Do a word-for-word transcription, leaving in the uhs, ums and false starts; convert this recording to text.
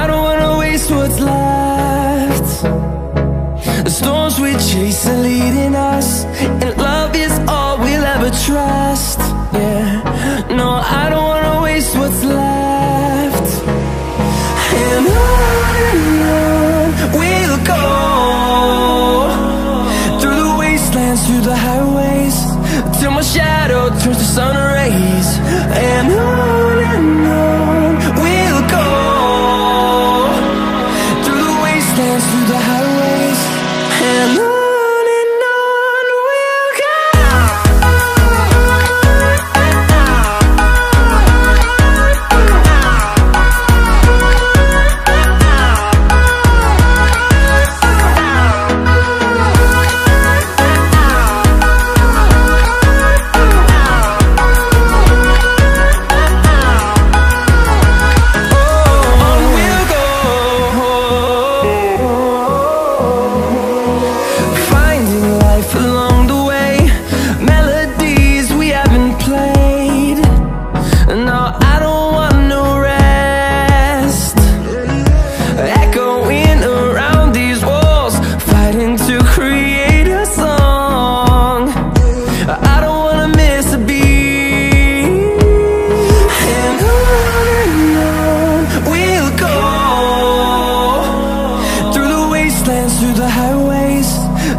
I don't wanna waste what's left. The storms we chase are leading us, and love is all we'll ever trust. Yeah, no, I don't wanna waste what's left. And on we'll go, through the wastelands, through the highways, till my shadow turns to sun rays. And on and on we'll go, through the wastelands, through the highways, and on. Through the highways,